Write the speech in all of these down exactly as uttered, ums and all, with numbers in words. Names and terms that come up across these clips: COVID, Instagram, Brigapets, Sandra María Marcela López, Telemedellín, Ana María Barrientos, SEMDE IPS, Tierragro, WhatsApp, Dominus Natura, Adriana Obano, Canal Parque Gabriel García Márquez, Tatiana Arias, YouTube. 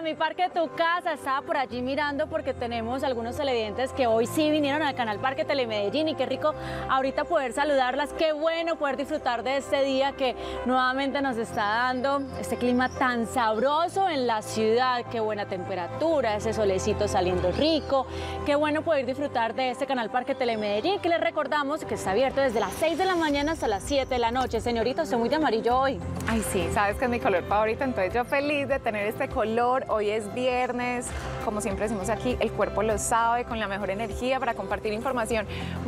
a Mi Parque Tu Casa. Estaba por allí mirando porque tenemos algunos televidentes que hoy sí vinieron al Canal Parque Telemedellín y qué rico ahorita poder saludarlas, qué bueno poder disfrutar de este día que nuevamente nos está dando este clima tan sabroso en la ciudad, qué buena temperatura, ese solecito saliendo rico, qué bueno poder disfrutar de este Canal Parque Telemedellín que les recordamos que está abierto desde las seis de la mañana hasta las siete de la noche. Señorita, usted muy de amarillo hoy. Ay sí, sabes que es mi color favorito, entonces yo feliz de tener este color. Hoy es viernes, como siempre decimos aquí, el cuerpo lo sabe, con la mejor energía para compartir información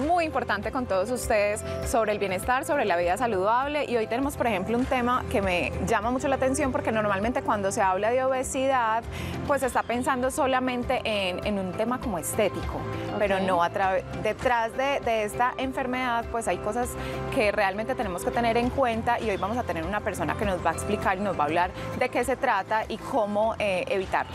muy importante con todos ustedes sobre el bienestar, sobre la vida saludable. Y hoy tenemos, por ejemplo, un tema que me llama mucho la atención porque normalmente cuando se habla de obesidad, pues se está pensando solamente en, en un tema como estético, okay. Pero no, a detrás de, de esta enfermedad, pues hay cosas que realmente tenemos que tener en cuenta y hoy vamos a tener una persona que nos va a explicar y nos va a hablar de qué se trata y cómo eh, evitarla.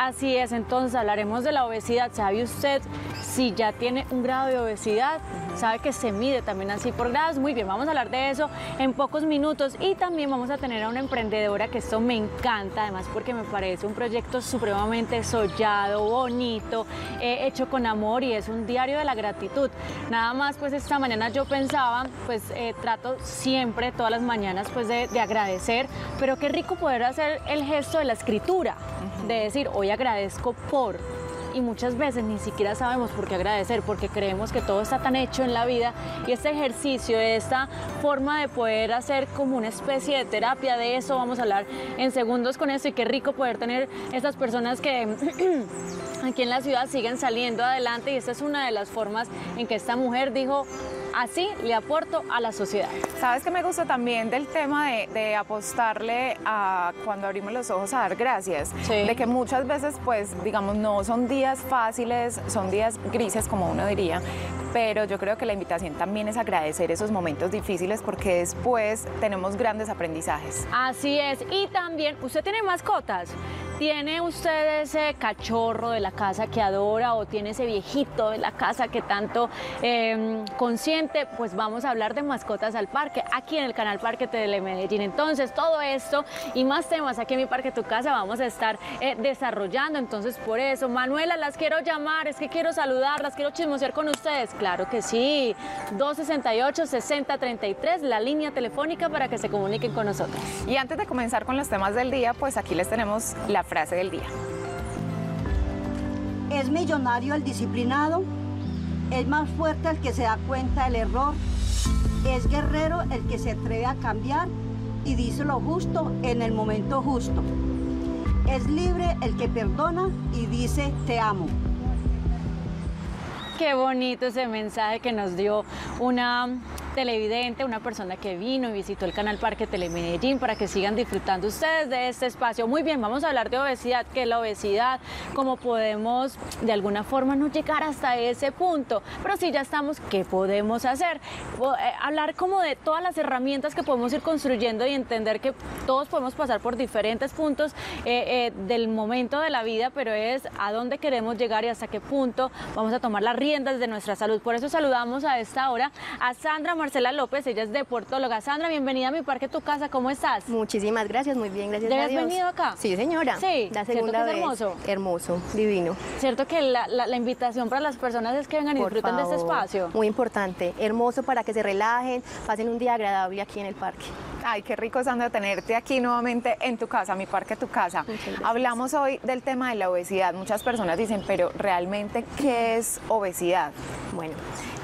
Así es, entonces hablaremos de la obesidad. ¿Sabe usted si ya tiene un grado de obesidad? Sabe que se mide también así por grados. Muy bien, vamos a hablar de eso en pocos minutos y también vamos a tener a una emprendedora que esto me encanta, además porque me parece un proyecto supremamente soñado, bonito, eh, hecho con amor y es un diario de la gratitud. Nada más, pues esta mañana yo pensaba, pues eh, trato siempre, todas las mañanas, pues de, de agradecer, pero qué rico poder hacer el gesto de la escritura, de decir, hoy agradezco por... Y muchas veces ni siquiera sabemos por qué agradecer, porque creemos que todo está tan hecho en la vida y este ejercicio, esta forma de poder hacer como una especie de terapia, de eso vamos a hablar en segundos con eso y qué rico poder tener estas personas que aquí en la ciudad siguen saliendo adelante y esta es una de las formas en que esta mujer dijo... Así le aporto a la sociedad. Sabes que me gusta también del tema de, de apostarle a cuando abrimos los ojos a dar gracias, sí. De que muchas veces, pues, digamos, no son días fáciles, son días grises, como uno diría, pero yo creo que la invitación también es agradecer esos momentos difíciles porque después tenemos grandes aprendizajes. Así es, y también, ¿usted tiene mascotas? ¿Tiene usted ese cachorro de la casa que adora o tiene ese viejito de la casa que tanto eh, consiente? Pues vamos a hablar de mascotas al parque, aquí en el Canal Parque Telemedellín. Entonces, todo esto y más temas aquí en Mi Parque Tu Casa vamos a estar eh, desarrollando. Entonces, por eso, Manuela, las quiero llamar, es que quiero saludar, las quiero chismosear con ustedes. Claro que sí, dos sesenta y ocho, sesenta treinta y tres, la línea telefónica para que se comuniquen con nosotros. Y antes de comenzar con los temas del día, pues aquí les tenemos la frase del día. Es millonario el disciplinado, es más fuerte el que se da cuenta del error, es guerrero el que se atreve a cambiar y dice lo justo en el momento justo, es libre el que perdona y dice te amo. Qué bonito ese mensaje que nos dio una televidente, una persona que vino y visitó el Canal Parque Telemedellín para que sigan disfrutando ustedes de este espacio. Muy bien, vamos a hablar de obesidad, qué es la obesidad, cómo podemos de alguna forma no llegar hasta ese punto, pero si ya estamos, ¿qué podemos hacer? Hablar como de todas las herramientas que podemos ir construyendo y entender que todos podemos pasar por diferentes puntos eh, eh, del momento de la vida, pero es a dónde queremos llegar y hasta qué punto vamos a tomar la rienda de nuestra salud. Por eso saludamos a esta hora a Sandra Marcela López, ella es deportóloga. Sandra, bienvenida a Mi Parque Tu Casa, ¿cómo estás? Muchísimas gracias, muy bien, gracias a Dios. ¿Ya has venido acá? Sí, señora. Sí, la segunda vez. Hermoso. Hermoso, divino. Cierto que la, la, la invitación para las personas es que vengan y disfruten de este espacio. Muy importante, hermoso para que se relajen, pasen un día agradable aquí en el parque. Ay, qué rico, Sandra, tenerte aquí nuevamente en tu casa, Mi Parque Tu Casa. Hablamos hoy del tema de la obesidad. Muchas personas dicen, pero ¿realmente qué es obesidad? Bueno,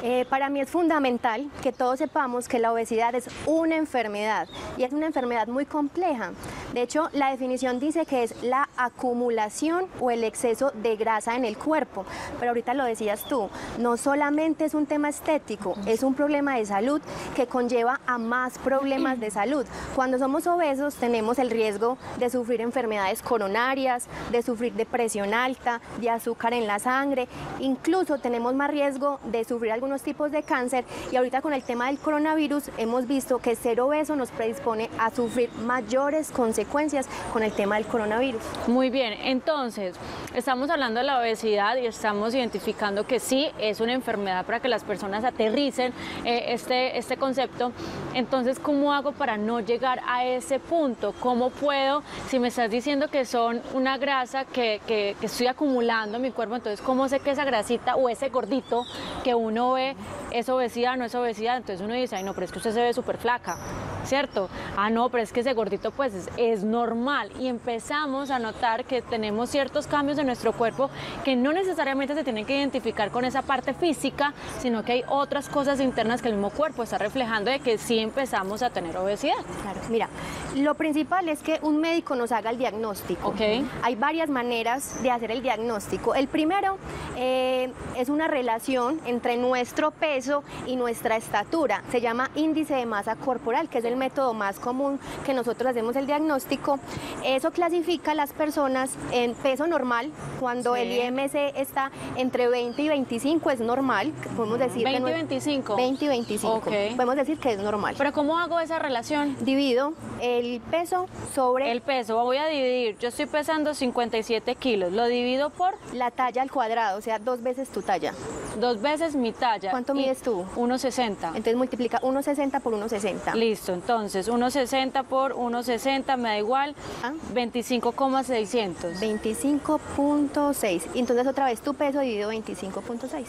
eh, para mí es fundamental que todos sepamos que la obesidad es una enfermedad y es una enfermedad muy compleja. De hecho, la definición dice que es la acumulación o el exceso de grasa en el cuerpo. Pero ahorita lo decías tú, no solamente es un tema estético, es un problema de salud que conlleva a más problemas de salud. Cuando somos obesos tenemos el riesgo de sufrir enfermedades coronarias, de sufrir de presión alta, de azúcar en la sangre, incluso tenemos más riesgo de sufrir algunos tipos de cáncer y ahorita con el tema del coronavirus hemos visto que ser obeso nos predispone a sufrir mayores consecuencias consecuencias con el tema del coronavirus. Muy bien, entonces estamos hablando de la obesidad y estamos identificando que sí es una enfermedad para que las personas aterricen eh, este, este concepto. Entonces, ¿cómo hago para no llegar a ese punto? ¿Cómo puedo, si me estás diciendo que son una grasa que, que, que estoy acumulando en mi cuerpo, entonces cómo sé que esa grasita o ese gordito que uno ve es obesidad, no es obesidad? Entonces uno dice, ay no, pero es que usted se ve súper flaca, ¿cierto? Ah no, pero es que ese gordito pues es, es normal, y empezamos a notar que tenemos ciertos cambios en nuestro cuerpo que no necesariamente se tienen que identificar con esa parte física, sino que hay otras cosas internas que el mismo cuerpo está reflejando de que sí empezamos a tener obesidad. Claro, mira, lo principal es que un médico nos haga el diagnóstico. Okay. Hay varias maneras de hacer el diagnóstico. El primero eh, es una relación entre nuestro peso y nuestra estatura, se llama índice de masa corporal, que es el el método más común que nosotros hacemos el diagnóstico. Eso clasifica a las personas en peso normal, cuando sí. el I M C está entre veinte y veinticinco, es normal, podemos decir veinte que no, veinticinco. veinte y veinticinco, okay. Podemos decir que es normal. Pero ¿cómo hago esa relación? Divido el peso sobre... El peso, voy a dividir, yo estoy pesando cincuenta y siete kilos, lo divido por... La talla al cuadrado, o sea, dos veces tu talla. Dos veces mi talla. ¿Cuánto mides tú? uno sesenta. Entonces multiplica uno sesenta por uno sesenta. Listo, entonces uno sesenta por uno sesenta me da igual ¿Ah? veinticinco mil seiscientos. veinticinco punto seis. Entonces otra vez tu peso dividido veinticinco punto seis.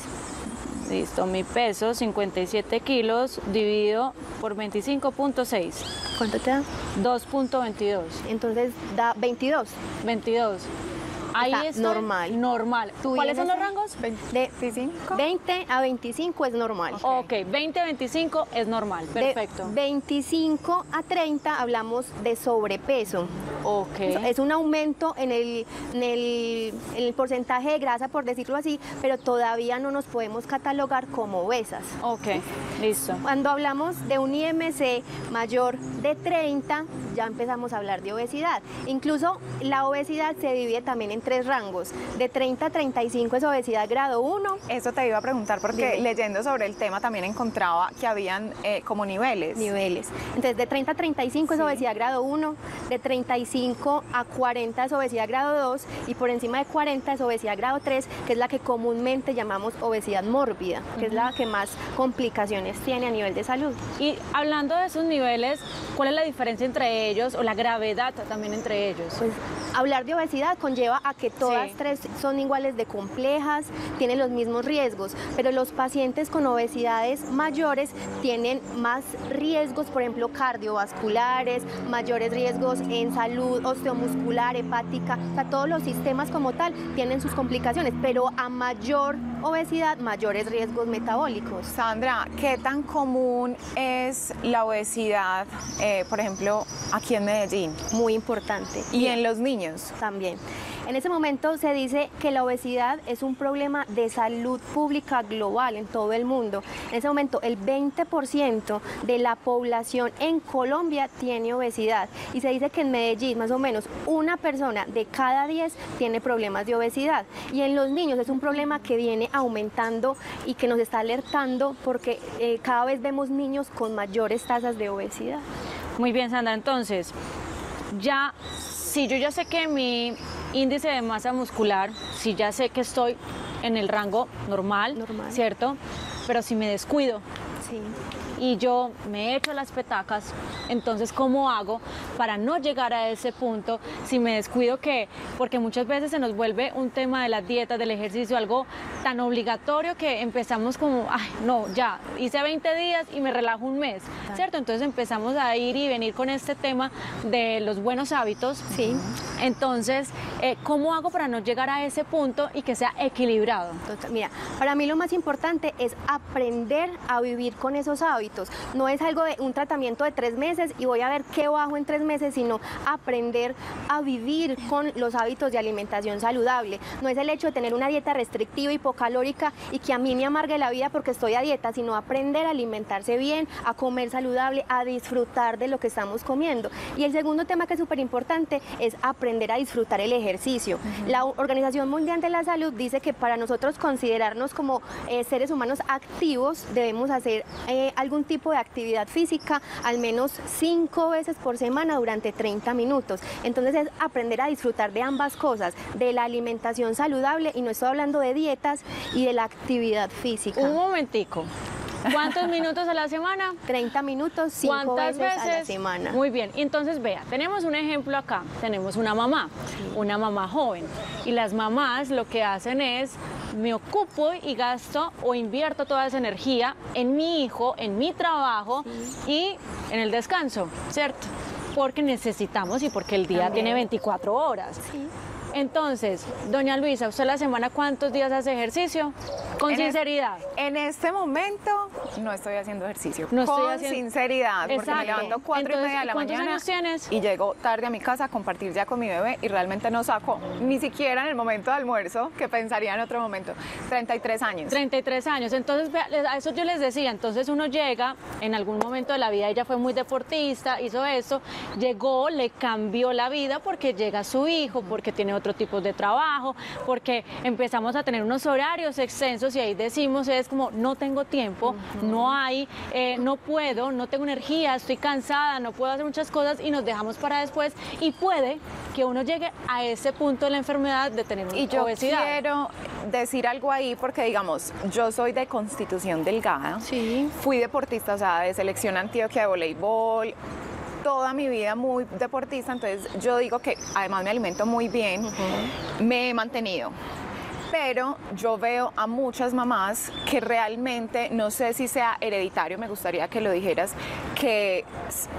Listo, mi peso cincuenta y siete kilos dividido por veinticinco punto seis. ¿Cuánto te da? dos punto veintidós. Entonces da veintidós. veintidós. Ahí es normal. normal. ¿Cuáles son los rangos? veinticinco. veinte a veinticinco es normal. Ok, veinte a veinticinco es normal, perfecto. De veinticinco a treinta hablamos de sobrepeso. Ok. Es un aumento en el, en, el, en el porcentaje de grasa, por decirlo así, pero todavía no nos podemos catalogar como obesas. Ok, listo. Cuando hablamos de un I M C mayor de treinta, ya empezamos a hablar de obesidad. Incluso la obesidad se divide también en tres rangos, de treinta a treinta y cinco es obesidad grado uno. Eso te iba a preguntar porque Dime. leyendo sobre el tema también encontraba que habían eh, como niveles. Niveles. Entonces de treinta a treinta y cinco sí. es obesidad grado uno, de treinta y cinco a cuarenta es obesidad grado dos y por encima de cuarenta es obesidad grado tres, que es la que comúnmente llamamos obesidad mórbida, que uh-huh. es la que más complicaciones tiene a nivel de salud. Y hablando de esos niveles, ¿cuál es la diferencia entre ellos o la gravedad también entre ellos? Pues hablar de obesidad conlleva a que todas sí. tres son iguales de complejas, tienen los mismos riesgos, pero los pacientes con obesidades mayores tienen más riesgos, por ejemplo, cardiovasculares, mayores riesgos en salud osteomuscular, hepática, o sea, todos los sistemas como tal tienen sus complicaciones, pero a mayor obesidad, mayores riesgos metabólicos. Sandra, ¿qué tan común es la obesidad, eh, por ejemplo, aquí en Medellín? Muy importante. ¿Y Bien. en los niños? También. En ese momento se dice que la obesidad es un problema de salud pública global en todo el mundo. En ese momento el veinte por ciento de la población en Colombia tiene obesidad y se dice que en Medellín más o menos una persona de cada diez tiene problemas de obesidad, y en los niños es un problema que viene aumentando y que nos está alertando porque eh, cada vez vemos niños con mayores tasas de obesidad. Muy bien, Sandra, entonces ya... Si yo ya sé que mi índice de masa muscular, si ya sé que estoy en el rango normal, normal. ¿cierto? Pero si me descuido sí. y yo me echo las petacas, entonces ¿cómo hago para no llegar a ese punto? Si me descuido, ¿qué? Porque muchas veces se nos vuelve un tema de las dietas, del ejercicio, algo tan obligatorio que empezamos como, ay, no, ya, hice veinte días y me relajo un mes, ¿cierto? Entonces empezamos a ir y venir con este tema de los buenos hábitos. Sí. Entonces, eh, ¿cómo hago para no llegar a ese punto y que sea equilibrado? Total, mira, para mí lo más importante es aprender a vivir con esos hábitos. No es algo de un tratamiento de tres meses y voy a ver qué bajo en tres meses, sino aprender a vivir con los hábitos de alimentación saludable. No es el hecho de tener una dieta restrictiva y calórica y que a mí me amargue la vida porque estoy a dieta, sino aprender a alimentarse bien, a comer saludable, a disfrutar de lo que estamos comiendo. Y el segundo tema que es súper importante es aprender a disfrutar el ejercicio. Uh-huh. La Organización Mundial de la Salud dice que para nosotros considerarnos como eh, seres humanos activos debemos hacer eh, algún tipo de actividad física al menos cinco veces por semana durante treinta minutos. Entonces es aprender a disfrutar de ambas cosas, de la alimentación saludable, y no estoy hablando de dietas, y de la actividad física. Un momentico. ¿Cuántos minutos a la semana? treinta minutos, cinco veces, veces a la semana. Muy bien, y entonces vea, tenemos un ejemplo acá, tenemos una mamá, una mamá joven, y las mamás lo que hacen es, me ocupo y gasto o invierto toda esa energía en mi hijo, en mi trabajo y en el descanso, ¿cierto? Porque necesitamos y porque el día tiene veinticuatro horas. Sí. Entonces, doña Luisa, ¿usted la semana cuántos días hace ejercicio? Con en sinceridad. Es, en este momento no estoy haciendo ejercicio. No estoy con haciendo... sinceridad, exacto. Porque me levanto cuatro Entonces, y media de la ¿cuántos mañana. ¿Cuántos años tienes? Y llego tarde a mi casa a compartir ya con mi bebé y realmente no saco ni siquiera en el momento de almuerzo, que pensaría en otro momento. treinta y tres años. treinta y tres años. Entonces, a eso yo les decía, entonces uno llega en algún momento de la vida, ella fue muy deportista, hizo eso, llegó, le cambió la vida porque llega su hijo, porque tiene otro tipo de trabajo, porque empezamos a tener unos horarios extensos y ahí decimos, es como, no tengo tiempo, uh-huh. no hay, eh, no puedo, no tengo energía, estoy cansada, no puedo hacer muchas cosas y nos dejamos para después, y puede que uno llegue a ese punto de la enfermedad de tener una y yo obesidad. Quiero decir algo ahí porque, digamos, yo soy de constitución delgada, sí. Fui deportista, o sea, de selección Antioquia de voleibol, toda mi vida muy deportista, entonces yo digo que además me alimento muy bien, uh-huh. me he mantenido. Pero yo veo a muchas mamás que realmente, no sé si sea hereditario, me gustaría que lo dijeras, que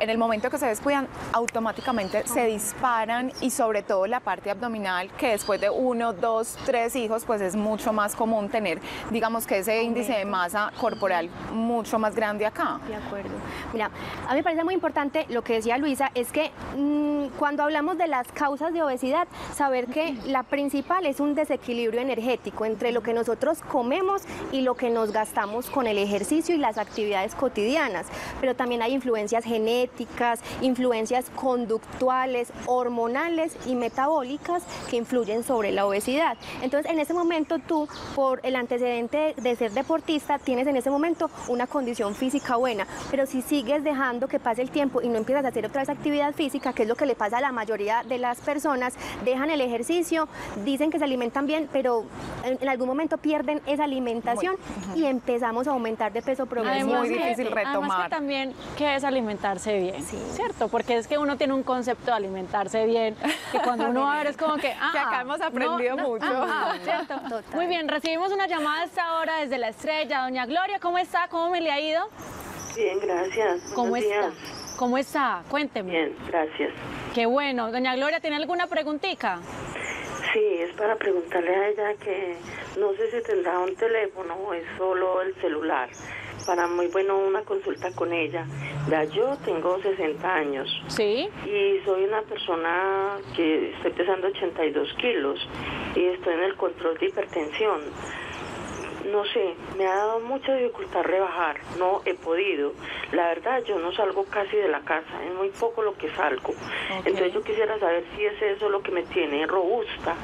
en el momento que se descuidan, automáticamente se disparan, y sobre todo la parte abdominal, que después de uno, dos, tres hijos, pues es mucho más común tener, digamos que ese índice de masa corporal mucho más grande acá. De acuerdo. Mira, a mí me parece muy importante lo que decía Luisa, es que mmm, cuando hablamos de las causas de obesidad, saber que la principal es un desequilibrio energético. Entre lo que nosotros comemos y lo que nos gastamos con el ejercicio y las actividades cotidianas, pero también hay influencias genéticas, influencias conductuales, hormonales y metabólicas que influyen sobre la obesidad. Entonces, en ese momento tú, por el antecedente de ser deportista, tienes en ese momento una condición física buena, pero si sigues dejando que pase el tiempo y no empiezas a hacer otra vez actividad física, que es lo que le pasa a la mayoría de las personas, dejan el ejercicio, dicen que se alimentan bien, pero en algún momento pierden esa alimentación muy, uh-huh. y empezamos a aumentar de peso progresivo. Es muy difícil retomar. Además que también, ¿qué es alimentarse bien? Sí. ¿Cierto? Porque es que uno tiene un concepto de alimentarse bien, que cuando uno va a ver es como que... Ah, que acá hemos aprendido no, no, mucho. Ah, ah, ¿cierto? Total. Muy bien, recibimos una llamada hasta ahora desde La Estrella. Doña Gloria, ¿cómo está? ¿Cómo me le ha ido? Bien, gracias. ¿Cómo está? ¿Cómo está? Cuénteme. Bien, gracias. Qué bueno. Doña Gloria, ¿tiene alguna preguntita? Sí, es para preguntarle a ella que no sé si tendrá un teléfono o es solo el celular. Para muy bueno una consulta con ella. Ya yo tengo sesenta años. Sí. Y soy una persona que estoy pesando ochenta y dos kilos y estoy en el control de hipertensión. No sé, me ha dado mucha dificultad rebajar, no he podido. La verdad, yo no salgo casi de la casa, es muy poco lo que salgo. Okay. Entonces yo quisiera saber si es eso lo que me tiene robusta.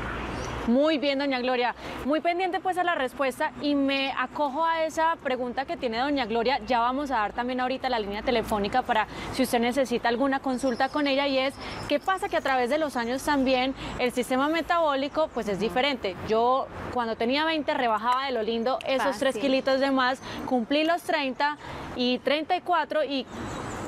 Muy bien, doña Gloria. Muy pendiente pues a la respuesta, y me acojo a esa pregunta que tiene doña Gloria. Ya vamos a dar también ahorita la línea telefónica para si usted necesita alguna consulta con ella, y es qué pasa que a través de los años también el sistema metabólico pues es diferente. Yo cuando tenía veinte rebajaba de lo lindo esos tres kilitos de más, cumplí los treinta y treinta y cuatro y...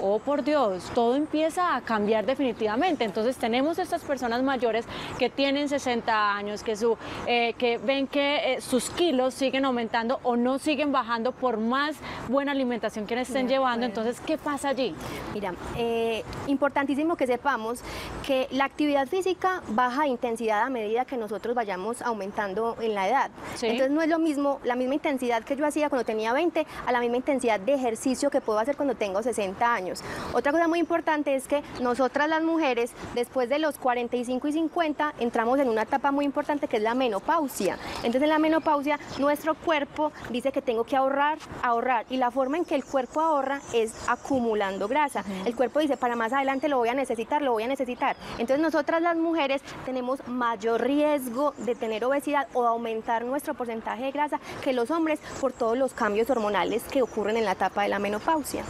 oh por Dios, todo empieza a cambiar definitivamente. Entonces tenemos estas personas mayores que tienen sesenta años, que, su, eh, que ven que eh, sus kilos siguen aumentando o no siguen bajando por más buena alimentación que estén Mira, llevando, bueno. Entonces ¿qué pasa allí? Mira, eh, importantísimo que sepamos que la actividad física baja de intensidad a medida que nosotros vayamos aumentando en la edad. ¿Sí? Entonces no es lo mismo la misma intensidad que yo hacía cuando tenía veinte a la misma intensidad de ejercicio que puedo hacer cuando tengo sesenta años. años. Otra cosa muy importante es que nosotras las mujeres, después de los cuarenta y cinco y cincuenta, entramos en una etapa muy importante que es la menopausia. Entonces, en la menopausia, nuestro cuerpo dice que tengo que ahorrar, ahorrar. Y la forma en que el cuerpo ahorra es acumulando grasa. El cuerpo dice, para más adelante lo voy a necesitar, lo voy a necesitar. Entonces, nosotras las mujeres tenemos mayor riesgo de tener obesidad o aumentar nuestro porcentaje de grasa que los hombres por todos los cambios hormonales que ocurren en la etapa de la menopausia.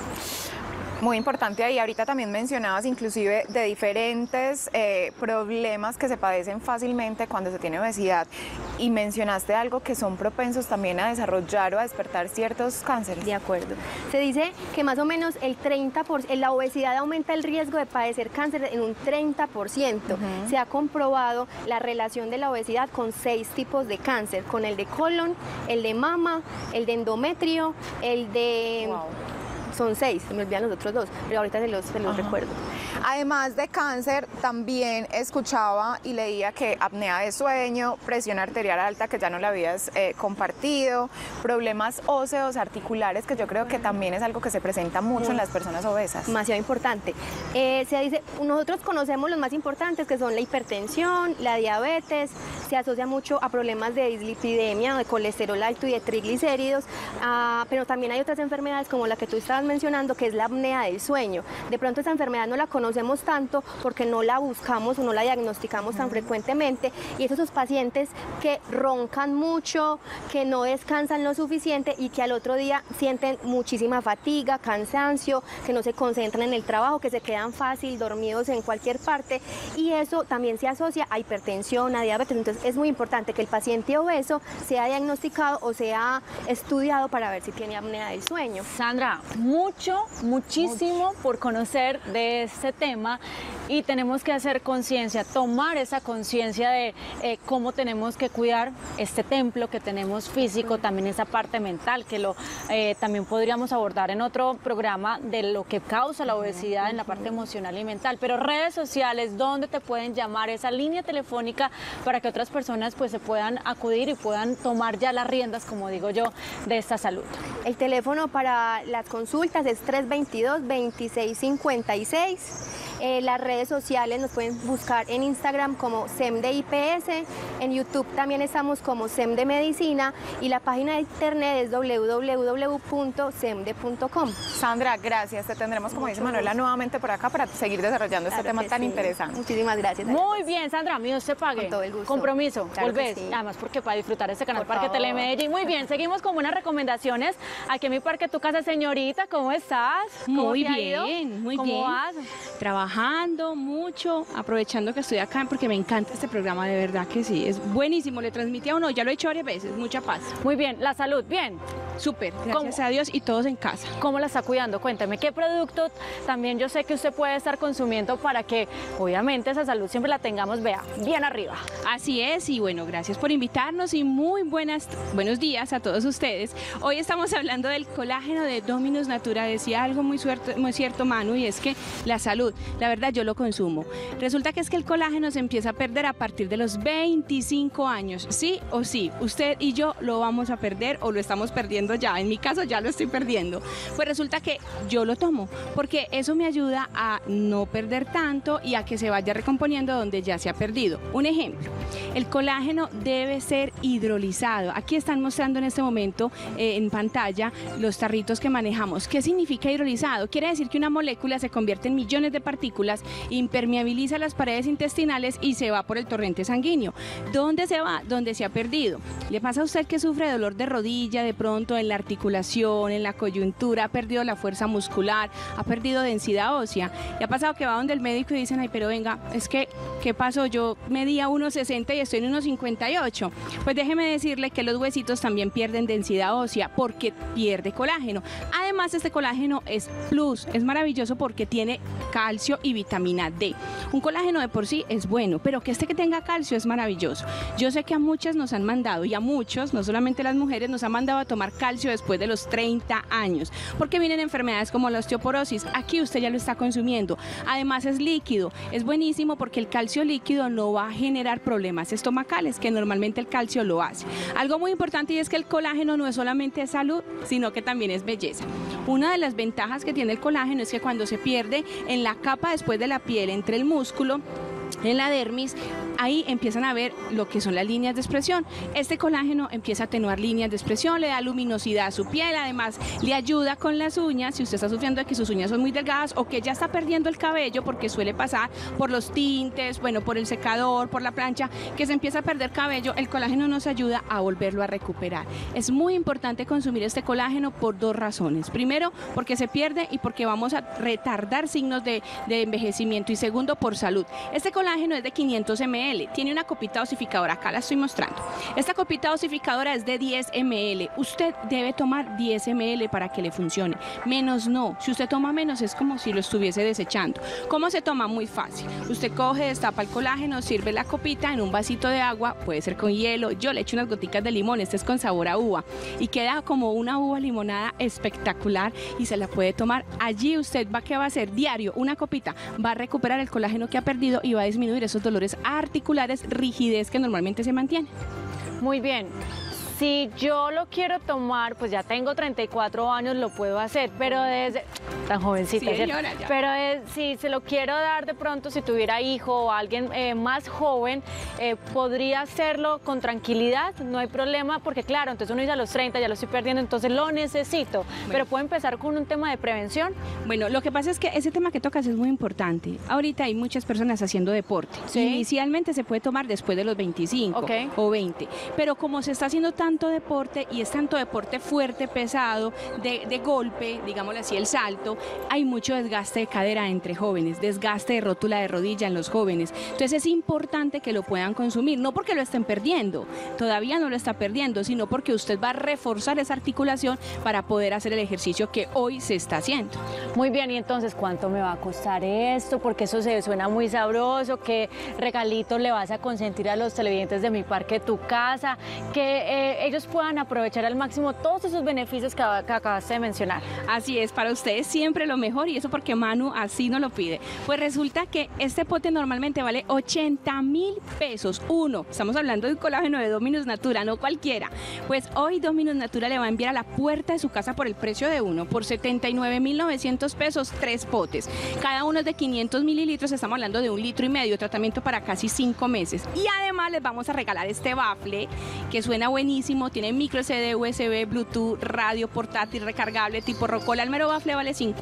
Muy importante ahí, ahorita también mencionabas inclusive de diferentes eh, problemas que se padecen fácilmente cuando se tiene obesidad, y mencionaste algo que son propensos también a desarrollar o a despertar ciertos cánceres. De acuerdo. Se dice que más o menos el treinta por ciento, la obesidad aumenta el riesgo de padecer cáncer en un treinta por ciento. Uh-huh. Se ha comprobado la relación de la obesidad con seis tipos de cáncer, con el de colon, el de mama, el de endometrio, el de... Wow. Son seis, se me olvidan los otros dos, pero ahorita se los, se los recuerdo. Además de cáncer, también escuchaba y leía que apnea de sueño, presión arterial alta, que ya no la habías eh, compartido, problemas óseos, articulares, que yo creo que también es algo que se presenta mucho en las personas obesas. Demasiado importante. Eh, se dice, nosotros conocemos los más importantes, que son la hipertensión, la diabetes, se asocia mucho a problemas de dislipidemia, de colesterol alto y de triglicéridos, uh, pero también hay otras enfermedades como la que tú estabas mencionando, que es la apnea del sueño. De pronto esa enfermedad no la conocemos tanto porque no la buscamos o no la diagnosticamos tan frecuentemente, y es esos pacientes que roncan mucho, que no descansan lo suficiente y que al otro día sienten muchísima fatiga, cansancio, que no se concentran en el trabajo, que se quedan fácil dormidos en cualquier parte, y eso también se asocia a hipertensión, a diabetes. Entonces es muy importante que el paciente obeso sea diagnosticado o sea estudiado para ver si tiene apnea del sueño. Sandra, mucho, muchísimo mucho por conocer de este tema, y tenemos que hacer conciencia, tomar esa conciencia de eh, cómo tenemos que cuidar este templo que tenemos físico, también esa parte mental, que lo eh, también podríamos abordar en otro programa, de lo que causa la obesidad en la parte emocional y mental. Pero redes sociales, ¿dónde te pueden llamar? Esa línea telefónica para que otras personas pues se puedan acudir y puedan tomar ya las riendas, como digo yo, de esta salud. El teléfono para las consultas es tres veintidós, veintiséis cincuenta y seis. Eh, las redes sociales nos pueden buscar en Instagram como SEMDE I P S, en YouTube también estamos como SEMDE Medicina, y la página de internet es doble u doble u doble u punto semde punto com. Sandra, gracias, te tendremos, como dice Manuela, nuevamente por acá para seguir desarrollando este tema tan interesante. Muchísimas gracias. Muy bien, Sandra, amigos, se pague. Con todo el gusto. Compromiso, volvés, además porque para disfrutar este Canal Parque Telemedellín. Muy bien, seguimos con buenas recomendaciones. Aquí en Mi Parque Tu Casa, señorita, ¿cómo estás? Muy bien, muy bien. ¿Cómo vas? Trabajando mucho, aprovechando que estoy acá porque me encanta este programa, de verdad que sí, es buenísimo, le transmite a uno, ya lo he hecho varias veces, mucha paz. Muy bien, la salud, bien. Súper, gracias a Dios, y todos en casa. ¿Cómo la está cuidando? Cuéntame, ¿qué producto también yo sé que usted puede estar consumiendo para que obviamente esa salud siempre la tengamos, vea, bien arriba? Así es, y bueno, gracias por invitarnos y muy buenas, buenos días a todos ustedes. Hoy estamos hablando del colágeno de Dominus Natura. Decía algo muy, suerte, muy cierto, Manu, y es que la salud, la verdad yo lo consumo. Resulta que es que el colágeno se empieza a perder a partir de los veinticinco años, sí o sí, usted y yo lo vamos a perder o lo estamos perdiendo ya, en mi caso ya lo estoy perdiendo. Pues resulta que yo lo tomo porque eso me ayuda a no perder tanto y a que se vaya recomponiendo donde ya se ha perdido. Un ejemplo, el colágeno debe ser hidrolizado. Aquí están mostrando en este momento eh, en pantalla los tarritos que manejamos. ¿Qué significa hidrolizado? Quiere decir que una molécula se convierte en millones de partículas, impermeabiliza las paredes intestinales y se va por el torrente sanguíneo. ¿Dónde se va? Donde se ha perdido. ¿Le pasa a usted que sufre dolor de rodilla, de pronto en la articulación, en la coyuntura, ha perdido la fuerza muscular, ha perdido densidad ósea? Y ha pasado que va donde el médico y dicen, ay, pero venga, es que, ¿qué pasó? Yo medía uno sesenta y estoy en uno cincuenta y ocho. Pues déjeme decirle que los huesitos también pierden densidad ósea porque pierde colágeno. Además, este colágeno es plus, es maravilloso porque tiene calcio y vitamina D. Un colágeno de por sí es bueno, pero que este que tenga calcio es maravilloso. Yo sé que a muchas nos han mandado, y a muchos, no solamente las mujeres, nos han mandado a tomar calcio calcio después de los treinta años, porque vienen enfermedades como la osteoporosis. Aquí usted ya lo está consumiendo. Además es líquido, es buenísimo porque el calcio líquido no va a generar problemas estomacales, que normalmente el calcio lo hace. Algo muy importante y es que el colágeno no es solamente salud, sino que también es belleza. Una de las ventajas que tiene el colágeno es que cuando se pierde en la capa después de la piel, entre el músculo, en la dermis, ahí empiezan a ver lo que son las líneas de expresión. Este colágeno empieza a atenuar líneas de expresión, le da luminosidad a su piel, además le ayuda con las uñas. Si usted está sufriendo de que sus uñas son muy delgadas o que ya está perdiendo el cabello, porque suele pasar por los tintes, bueno, por el secador, por la plancha, que se empieza a perder cabello, el colágeno nos ayuda a volverlo a recuperar. Es muy importante consumir este colágeno por dos razones. Primero, porque se pierde y porque vamos a retardar signos de, de envejecimiento, y segundo, por salud. Este colágeno es de quinientos mililitros. Tiene una copita dosificadora, acá la estoy mostrando. Esta copita dosificadora es de diez mililitros. Usted debe tomar diez mililitros para que le funcione. Menos no. Si usted toma menos es como si lo estuviese desechando. ¿Cómo se toma? Muy fácil. Usted coge, destapa el colágeno, sirve la copita en un vasito de agua, puede ser con hielo. Yo le echo unas goticas de limón, este es con sabor a uva. Y queda como una uva limonada espectacular y se la puede tomar. Allí usted va, ¿qué va a hacer? Diario, una copita. Va a recuperar el colágeno que ha perdido y va a disminuir esos dolores articulares, rigidez que normalmente se mantiene. Muy bien, si yo lo quiero tomar, pues ya tengo treinta y cuatro años, lo puedo hacer, pero desde... tan jovencita, sí, señora, pero eh, si se lo quiero dar de pronto, si tuviera hijo o alguien eh, más joven, eh, podría hacerlo con tranquilidad, no hay problema, porque claro, entonces uno dice a los treinta, ya lo estoy perdiendo, entonces lo necesito, bueno. Pero puedo empezar con un tema de prevención. Bueno, lo que pasa es que ese tema que tocas es muy importante. Ahorita hay muchas personas haciendo deporte, ¿sí? Inicialmente se puede tomar después de los veinticinco, okay, o veinte, pero como se está haciendo tanto deporte y es tanto deporte fuerte, pesado, de, de golpe, digámoslo así, el salto, hay mucho desgaste de cadera entre jóvenes, desgaste de rótula de rodilla en los jóvenes. Entonces es importante que lo puedan consumir, no porque lo estén perdiendo, todavía no lo está perdiendo, sino porque usted va a reforzar esa articulación para poder hacer el ejercicio que hoy se está haciendo. Muy bien, y entonces, ¿cuánto me va a costar esto? Porque eso se suena muy sabroso. ¿Qué regalito le vas a consentir a los televidentes de Mi Parque Tu Casa? Que eh, ellos puedan aprovechar al máximo todos esos beneficios que, que acabaste de mencionar. Así es, para ustedes siempre siempre lo mejor, y eso porque Manu así nos lo pide. Pues resulta que este pote normalmente vale ochenta mil pesos, uno. Estamos hablando de un colágeno de Dominus Natura, no cualquiera. Pues hoy Dominus Natura le va a enviar a la puerta de su casa por el precio de uno, por setenta y nueve mil novecientos pesos, tres potes. Cada uno es de quinientos mililitros, estamos hablando de un litro y medio, tratamiento para casi cinco meses. Y además les vamos a regalar este bafle, que suena buenísimo, tiene micro C D, U S B, Bluetooth, radio, portátil, recargable, tipo rocola. El mero bafle vale cinco.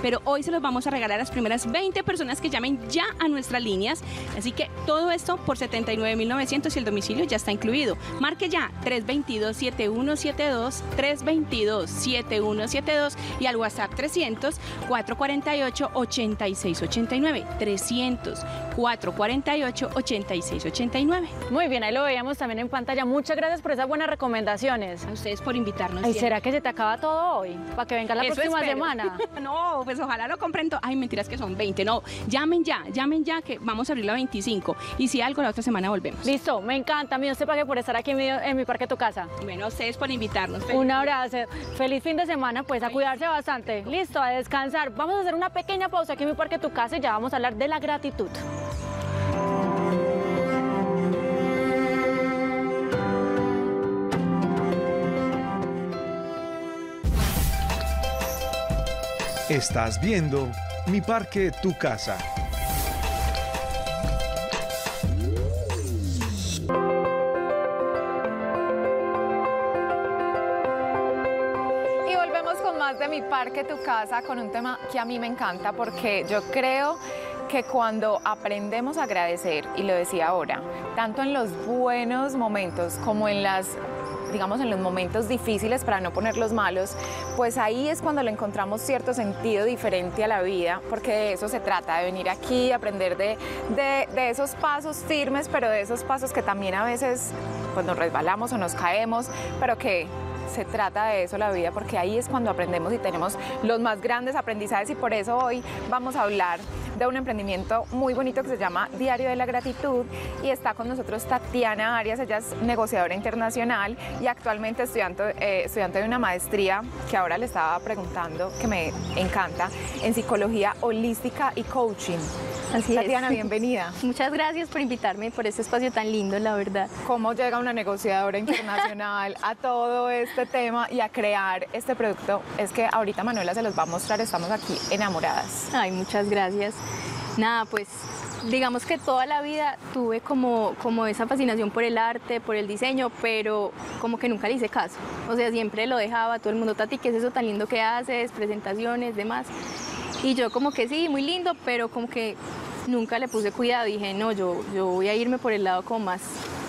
Pero hoy se los vamos a regalar a las primeras veinte personas que llamen ya a nuestras líneas. Así que todo esto por setenta y nueve mil novecientos, y el domicilio ya está incluido. Marque ya tres dos dos, siete uno siete dos, tres dos dos, siete uno siete dos, y al WhatsApp trescientos, cuatrocientos cuarenta y ocho, ochenta y seis ochenta y nueve, trescientos, cuatrocientos cuarenta y ocho, ochenta y seis ochenta y nueve. Muy bien, ahí lo veíamos también en pantalla. Muchas gracias por esas buenas recomendaciones. A ustedes por invitarnos. ¿Y será que se te acaba todo hoy? Para que venga la Eso próxima espero. semana. No, pues ojalá lo compren todo. Ay, mentiras que son veinte. No, llamen ya, llamen ya que vamos a abrir la veinticinco. Y si algo, la otra semana volvemos. Listo, me encanta. Mío, se pague por estar aquí en mi, en mi Parque Tu Casa. Bueno, ustedes por invitarnos. Feliz. Un abrazo. Feliz fin de semana, pues a cuidarse bastante. Listo, a descansar. Vamos a hacer una pequeña pausa aquí en Mi Parque Tu Casa y ya vamos a hablar de la gratitud. Estás viendo Mi Parque Tu Casa. Y volvemos con más de Mi Parque Tu Casa, con un tema que a mí me encanta, porque yo creo que cuando aprendemos a agradecer, y lo decía ahora, tanto en los buenos momentos como en las... digamos, en los momentos difíciles, para no poner los malos, pues ahí es cuando le encontramos cierto sentido diferente a la vida, porque de eso se trata, de venir aquí, aprender de, de, de esos pasos firmes, pero de esos pasos que también a veces pues, nos resbalamos o nos caemos, pero que se trata de eso la vida, porque ahí es cuando aprendemos y tenemos los más grandes aprendizajes, y por eso hoy vamos a hablar de un emprendimiento muy bonito que se llama Diario de la Gratitud, y está con nosotros Tatiana Arias. Ella es negociadora internacional y actualmente estudiante, eh, estudiante de una maestría que ahora le estaba preguntando, que me encanta, en psicología holística y coaching. Así Tatiana, es. Bienvenida. Muchas gracias por invitarme, por este espacio tan lindo, la verdad. ¿Cómo llega una negociadora internacional a todo este tema y a crear este producto? Es que ahorita Manuela se los va a mostrar, estamos aquí enamoradas. Ay, muchas gracias. Nada, pues digamos que toda la vida tuve como, como esa fascinación por el arte, por el diseño, pero como que nunca le hice caso. O sea, siempre lo dejaba, todo el mundo, Tati, ¿qué es eso tan lindo que haces? Presentaciones, demás. Y yo como que sí, muy lindo, pero como que nunca le puse cuidado. Dije, no, yo, yo voy a irme por el lado como más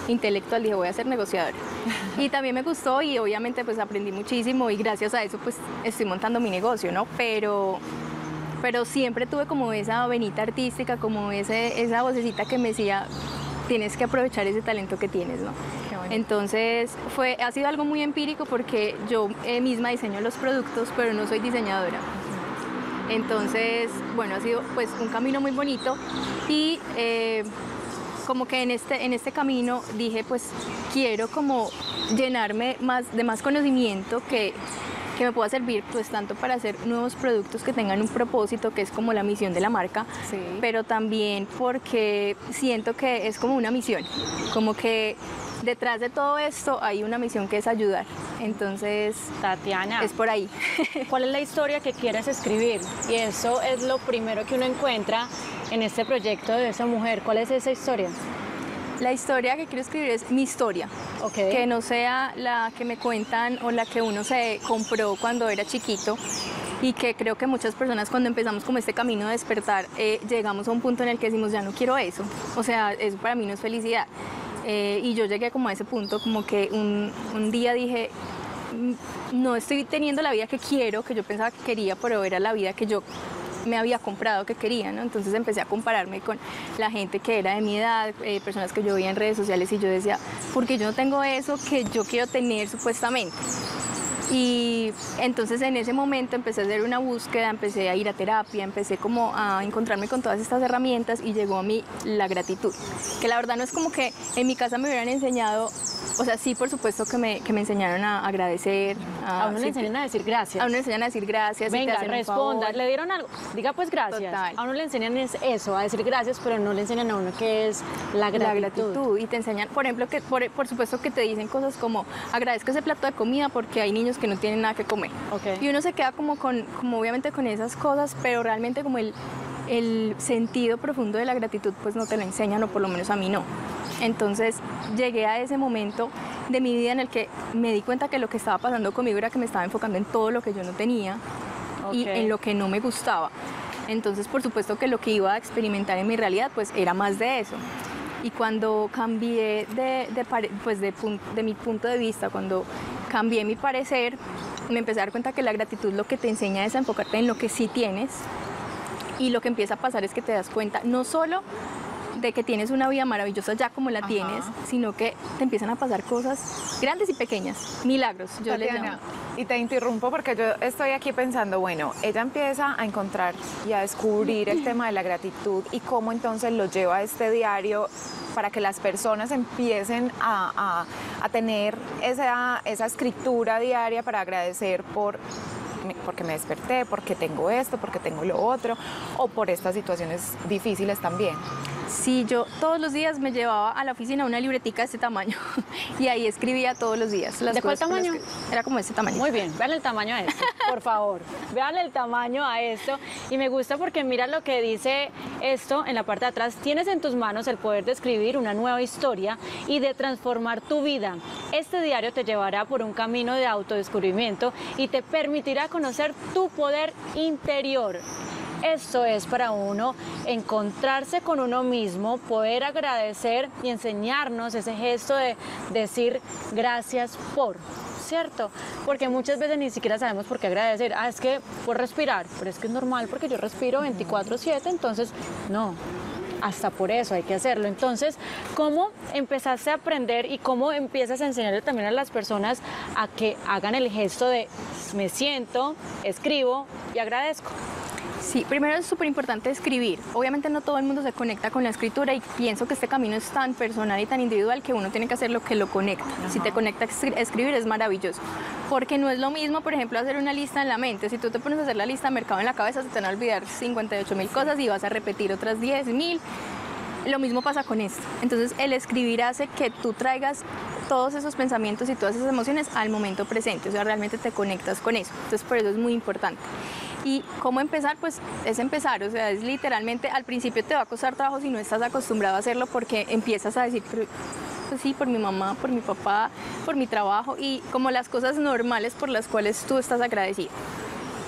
intelectual, dije, voy a ser negociadora. Y también me gustó y obviamente pues aprendí muchísimo y gracias a eso pues estoy montando mi negocio, ¿no? Pero... pero siempre tuve como esa venita artística, como ese, esa vocecita que me decía, tienes que aprovechar ese talento que tienes, ¿no? Qué bueno. Entonces, fue, ha sido algo muy empírico porque yo eh, misma diseño los productos, pero no soy diseñadora. Entonces, bueno, ha sido pues un camino muy bonito y eh, como que en este, en este camino dije, pues quiero como llenarme más, de más conocimiento que... que me pueda servir pues tanto para hacer nuevos productos que tengan un propósito, que es como la misión de la marca, sí, pero también porque siento que es como una misión, como que detrás de todo esto hay una misión que es ayudar. Entonces, Tatiana, es por ahí. ¿Cuál es la historia que quieres escribir? Y eso es lo primero que uno encuentra en este proyecto de esa mujer. ¿Cuál es esa historia? La historia que quiero escribir es mi historia, okay, que no sea la que me cuentan o la que uno se compró cuando era chiquito, y que creo que muchas personas cuando empezamos como este camino de despertar eh, llegamos a un punto en el que decimos ya no quiero eso, o sea, eso para mí no es felicidad, eh, y yo llegué como a ese punto, como que un, un día dije no estoy teniendo la vida que quiero, que yo pensaba que quería, pero era la vida que yo me había comprado que quería, ¿no? Entonces empecé a compararme con la gente que era de mi edad, eh, personas que yo veía en redes sociales, y yo decía, ¿por qué yo no tengo eso que yo quiero tener supuestamente? Y entonces en ese momento empecé a hacer una búsqueda, empecé a ir a terapia, empecé como a encontrarme con todas estas herramientas, y llegó a mí la gratitud, que la verdad no es como que en mi casa me hubieran enseñado, o sea, sí, por supuesto que me, que me enseñaron a agradecer. A, a uno le enseñan a decir gracias. A uno le enseñan a decir gracias. Venga, responda, le dieron algo, diga pues gracias. Total. A uno le enseñan es eso, a decir gracias, pero no le enseñan a uno qué es la gratitud. La gratitud, y te enseñan, por ejemplo, que por, por supuesto que te dicen cosas como, agradezco ese plato de comida porque hay niños que no tienen nada que comer. Okay. Y uno se queda como con, como obviamente con esas cosas, pero realmente como el, el sentido profundo de la gratitud pues no te lo enseñan, o por lo menos a mí no. Entonces llegué a ese momento de mi vida en el que me di cuenta que lo que estaba pasando conmigo era que me estaba enfocando en todo lo que yo no tenía, okay, y en lo que no me gustaba. Entonces por supuesto que lo que iba a experimentar en mi realidad pues era más de eso. Y cuando cambié de, de, pues de, de mi punto de vista, cuando cambié mi parecer, me empecé a dar cuenta que la gratitud lo que te enseña es a enfocarte en lo que sí tienes, y lo que empieza a pasar es que te das cuenta no solo de que tienes una vida maravillosa ya como la, ajá, tienes, sino que te empiezan a pasar cosas grandes y pequeñas, milagros, yo, Tatiana, les llamo. Y te interrumpo porque yo estoy aquí pensando, bueno, ella empieza a encontrar y a descubrir el tema de la gratitud y cómo entonces lo lleva a este diario para que las personas empiecen a, a, a tener esa, esa escritura diaria para agradecer por... porque me desperté, porque tengo esto, porque tengo lo otro, o por estas situaciones difíciles también. Sí, yo todos los días me llevaba a la oficina una libretica de este tamaño y ahí escribía todos los días. Las ¿De cuál tamaño? Que... Era como este tamaño. Muy bien, vean el tamaño a esto, por favor. Vean el tamaño a esto, y me gusta porque mira lo que dice esto en la parte de atrás. Tienes en tus manos el poder de escribir una nueva historia y de transformar tu vida. Este diario te llevará por un camino de autodescubrimiento y te permitirá conocer tu poder interior. Esto es para uno encontrarse con uno mismo, poder agradecer y enseñarnos ese gesto de decir gracias por, ¿cierto? Porque muchas veces ni siquiera sabemos por qué agradecer. Ah, es que por respirar, pero es que es normal porque yo respiro veinticuatro siete, entonces no. hasta por eso hay que hacerlo. Entonces, ¿cómo empezaste a aprender y cómo empiezas a enseñarle también a las personas a que hagan el gesto de me siento, escribo y agradezco? Sí, primero es súper importante escribir. Obviamente no todo el mundo se conecta con la escritura y pienso que este camino es tan personal y tan individual que uno tiene que hacer lo que lo conecta. Ajá. Si te conecta a escribir es maravilloso, porque no es lo mismo, por ejemplo, hacer una lista en la mente. Si tú te pones a hacer la lista de mercado en la cabeza, se te van a olvidar cincuenta y ocho mil cosas y vas a repetir otras diez mil. Lo mismo pasa con esto. Entonces, el escribir hace que tú traigas todos esos pensamientos y todas esas emociones al momento presente. O sea, realmente te conectas con eso. Entonces, por eso es muy importante. ¿Y cómo empezar? Pues es empezar, o sea, es literalmente, al principio te va a costar trabajo si no estás acostumbrado a hacerlo, porque empiezas a decir, pues sí, por mi mamá, por mi papá, por mi trabajo, y como las cosas normales por las cuales tú estás agradecido.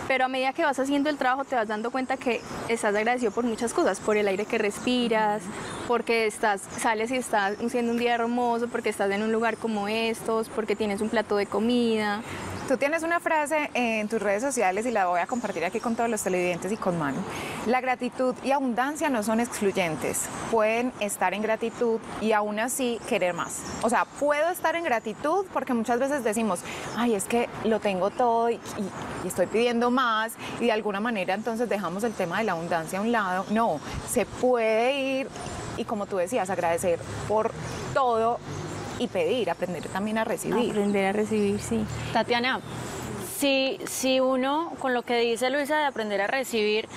Pero a medida que vas haciendo el trabajo te vas dando cuenta que estás agradecido por muchas cosas, por el aire que respiras, porque estás, sales y estás siendo un día hermoso, porque estás en un lugar como estos, porque tienes un plato de comida. Tú tienes una frase en tus redes sociales y la voy a compartir aquí con todos los televidentes y con Manu. La gratitud y abundancia no son excluyentes, pueden estar en gratitud y aún así querer más. O sea, puedo estar en gratitud porque muchas veces decimos, ay, es que lo tengo todo y, y, y estoy pidiendo más. Más, y de alguna manera entonces dejamos el tema de la abundancia a un lado. No, se puede ir y, como tú decías, agradecer por todo y pedir, aprender también a recibir. Aprender a recibir, sí. Tatiana, si, si uno, con lo que dice Luisa de aprender a recibir,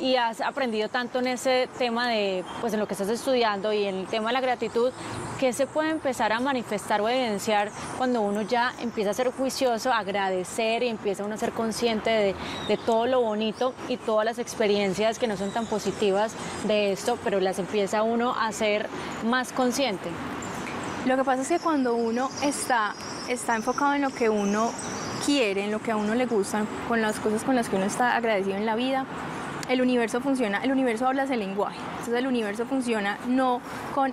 y has aprendido tanto en ese tema de, pues en lo que estás estudiando y en el tema de la gratitud, ¿qué se puede empezar a manifestar o evidenciar cuando uno ya empieza a ser juicioso, a agradecer y empieza uno a ser consciente de, de todo lo bonito y todas las experiencias que no son tan positivas de esto, pero las empieza uno a ser más consciente? Lo que pasa es que cuando uno está, está enfocado en lo que uno quiere, en lo que a uno le gusta, con las cosas con las que uno está agradecido en la vida, el universo funciona, el universo habla ese lenguaje. Entonces el universo funciona no con,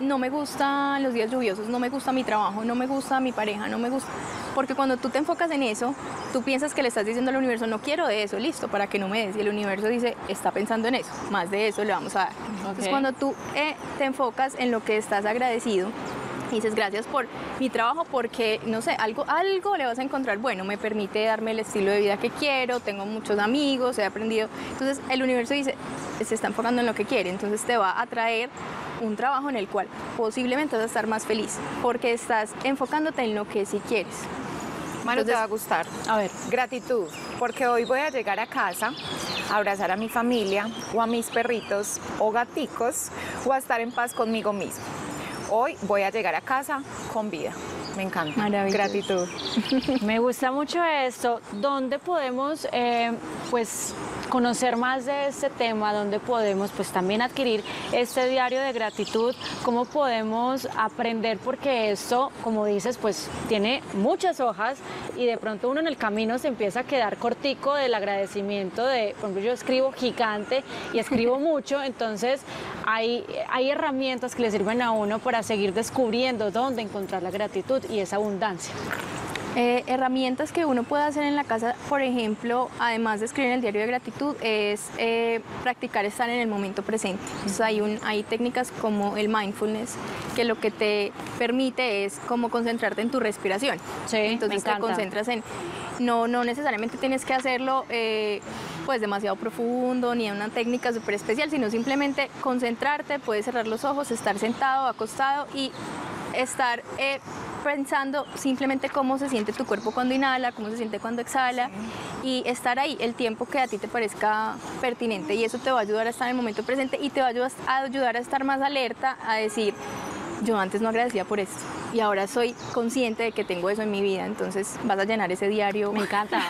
no me gustan los días lluviosos, no me gusta mi trabajo, no me gusta mi pareja, no me gusta... Porque cuando tú te enfocas en eso, tú piensas que le estás diciendo al universo, no quiero de eso, listo, para que no me des. Y el universo dice, está pensando en eso, más de eso le vamos a dar. Okay. Entonces cuando tú eh, te enfocas en lo que estás agradecido, dices, gracias por mi trabajo porque, no sé, algo, algo le vas a encontrar bueno, me permite darme el estilo de vida que quiero, tengo muchos amigos, he aprendido. Entonces el universo dice, se está enfocando en lo que quiere, entonces te va a traer un trabajo en el cual posiblemente vas a estar más feliz porque estás enfocándote en lo que sí quieres. Manu, entonces, te va a gustar. A ver. Gratitud, porque hoy voy a llegar a casa, a abrazar a mi familia o a mis perritos o gaticos o a estar en paz conmigo mismo. Hoy voy a llegar a casa con vida. Me encanta. Maravilloso. Gratitud. Me gusta mucho esto. ¿Dónde podemos eh, pues, conocer más de este tema? ¿Dónde podemos pues, también adquirir este diario de gratitud? ¿Cómo podemos aprender? Porque esto, como dices, pues tiene muchas hojas y de pronto uno en el camino se empieza a quedar cortico del agradecimiento. De, por ejemplo, yo escribo gigante y escribo mucho, entonces hay, hay herramientas que le sirven a uno para seguir descubriendo dónde encontrar la gratitud y esa abundancia. Eh, herramientas que uno puede hacer en la casa, por ejemplo, además de escribir en el diario de gratitud, es eh, practicar estar en el momento presente. Entonces hay, un, hay técnicas como el mindfulness, que lo que te permite es como concentrarte en tu respiración. Sí, entonces te concentras en... No, no necesariamente tienes que hacerlo eh, pues demasiado profundo, ni una técnica súper especial, sino simplemente concentrarte, puedes cerrar los ojos, estar sentado, acostado y estar... Eh, pensando simplemente cómo se siente tu cuerpo cuando inhala, cómo se siente cuando exhala, sí. Y estar ahí el tiempo que a ti te parezca pertinente, y eso te va a ayudar a estar en el momento presente y te va a ayudar a estar más alerta, a decir, yo antes no agradecía por esto y ahora soy consciente de que tengo eso en mi vida, entonces vas a llenar ese diario. Me encanta.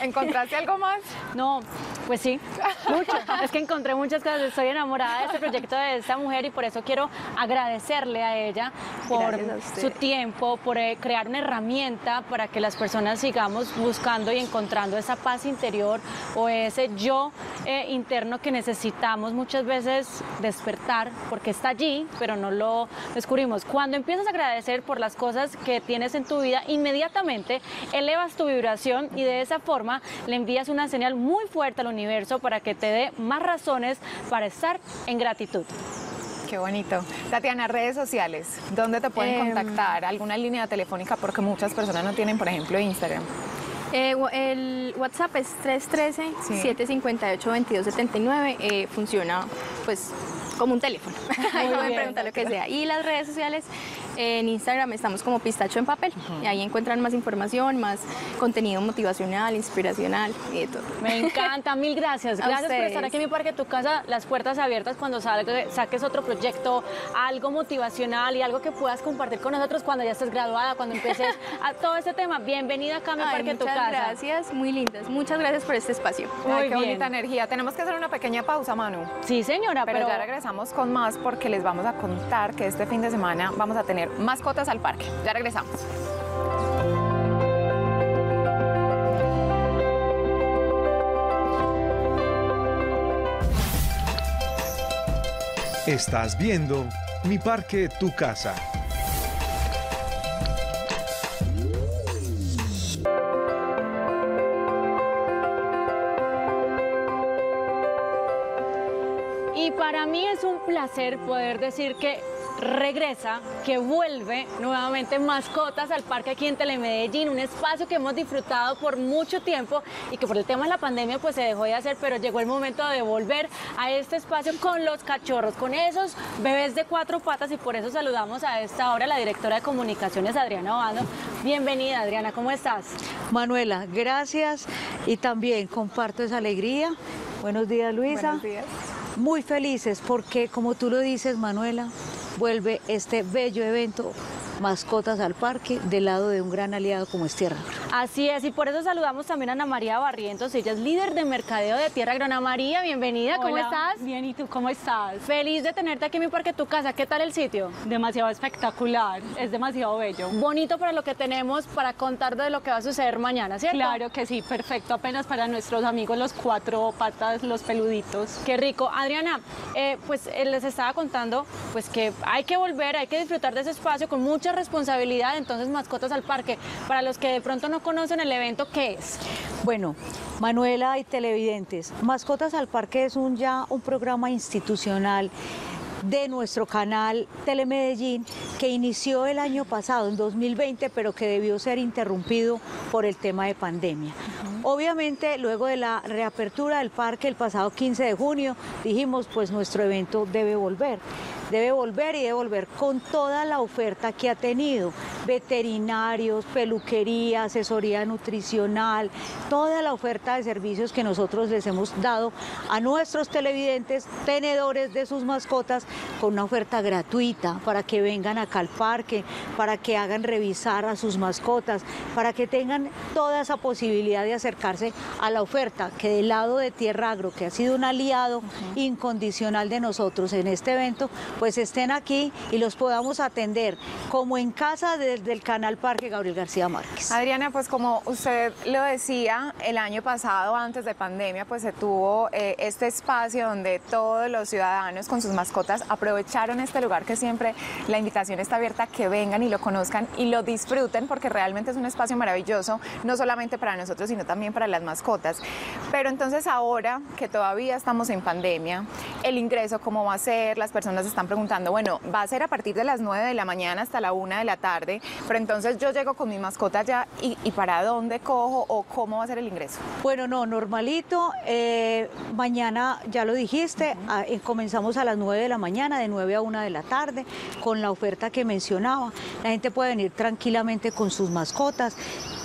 ¿Encontraste algo más? No, pues sí, mucho. Es que encontré muchas cosas, estoy enamorada de este proyecto, de esta mujer, y por eso quiero agradecerle a ella por a su tiempo, por crear una herramienta para que las personas sigamos buscando y encontrando esa paz interior o ese yo eh, interno que necesitamos muchas veces despertar, porque está allí, pero no lo descubrimos. Cuando empiezas a agradecer por las cosas que tienes en tu vida, inmediatamente elevas tu vibración y de esa forma le envías una señal muy fuerte al universo universo para que te dé más razones para estar en gratitud. Qué bonito. Tatiana, redes sociales, ¿dónde te pueden eh, contactar? ¿Alguna línea telefónica? Porque muchas personas no tienen, por ejemplo, Instagram. Eh, el WhatsApp es tres uno tres, siete cinco ocho, dos dos siete nueve, eh, funciona pues como un teléfono. Ahí pueden preguntar lo que sea. Y las redes sociales, eh, en Instagram estamos como Pistacho en Papel, uh-huh. y ahí encuentran más información, más contenido motivacional, inspiracional y de todo. Me encanta, mil gracias. Gracias por estar aquí en Mi Parque, tu casa, las puertas abiertas cuando salga, saques otro proyecto, algo motivacional y algo que puedas compartir con nosotros cuando ya estés graduada, cuando empieces a todo este tema. Bienvenida acá a Mi Ay, Parque, tu casa. Gracias, muy lindas. Muchas gracias por este espacio. Muy Ay, qué bien. Bonita energía. Tenemos que hacer una pequeña pausa, Manu. Sí, señora, pero, pero... ya regresamos. Vamos con más porque les vamos a contar que este fin de semana vamos a tener mascotas al parque. Ya regresamos. Estás viendo Mi Parque, tu casa. Para mí es un placer poder decir que regresa, que vuelve nuevamente Mascotas al Parque aquí en Telemedellín, un espacio que hemos disfrutado por mucho tiempo y que por el tema de la pandemia pues se dejó de hacer, pero llegó el momento de volver a este espacio con los cachorros, con esos bebés de cuatro patas, y por eso saludamos a esta hora a la directora de comunicaciones, Adriana Obano. Bienvenida, Adriana, ¿cómo estás? Manuela, gracias, y también comparto esa alegría. Buenos días, Luisa. Buenos días. Muy felices porque, como tú lo dices, Manuela, vuelve este bello evento Mascotas al Parque del lado de un gran aliado como es Tierragro. Así es, y por eso saludamos también a Ana María Barrientos, ella es líder de mercadeo de Tierragro. Ana María, bienvenida. Hola, ¿cómo estás? Bien, ¿y tú cómo estás? Feliz de tenerte aquí en Mi Parque, tu casa. ¿Qué tal el sitio? Demasiado espectacular, es demasiado bello. Bonito para lo que tenemos para contar de lo que va a suceder mañana, ¿cierto? Claro que sí, perfecto, apenas para nuestros amigos los cuatro patas, los peluditos. Qué rico. Adriana, eh, pues eh, les estaba contando pues que hay que volver, hay que disfrutar de ese espacio con mucha responsabilidad. Entonces, Mascotas al Parque, para los que de pronto no conocen el evento, ¿qué es? Bueno, Manuela y televidentes, Mascotas al Parque es un ya un programa institucional de nuestro canal Telemedellín, que inició el año pasado, en dos mil veinte, pero que debió ser interrumpido por el tema de pandemia. Uh-huh. Obviamente, luego de la reapertura del parque el pasado quince de junio, dijimos, pues nuestro evento debe volver. Debe volver y debe volver con toda la oferta que ha tenido: veterinarios, peluquería, asesoría nutricional, toda la oferta de servicios que nosotros les hemos dado a nuestros televidentes, tenedores de sus mascotas, con una oferta gratuita para que vengan acá al parque, para que hagan revisar a sus mascotas, para que tengan toda esa posibilidad de acercarse a la oferta que del lado de Tierragro, que ha sido un aliado Uh-huh. incondicional de nosotros en este evento, pues estén aquí y los podamos atender como en casa desde el Canal Parque Gabriel García Márquez. Adriana, pues como usted lo decía, el año pasado, antes de pandemia, pues se tuvo eh, este espacio donde todos los ciudadanos con sus mascotas aprovecharon este lugar, que siempre la invitación está abierta, que vengan y lo conozcan y lo disfruten, porque realmente es un espacio maravilloso, no solamente para nosotros, sino también para las mascotas. Pero entonces, ahora que todavía estamos en pandemia, el ingreso, ¿cómo va a ser? Las personas están preguntando, bueno, va a ser a partir de las nueve de la mañana hasta la una de la tarde, pero entonces yo llego con mi mascota ya y, y ¿para dónde cojo o cómo va a ser el ingreso? Bueno, no, normalito, eh, mañana, ya lo dijiste, uh-huh. a, eh, comenzamos a las nueve de la mañana, de nueve a una de la tarde, con la oferta que mencionaba. La gente puede venir tranquilamente con sus mascotas.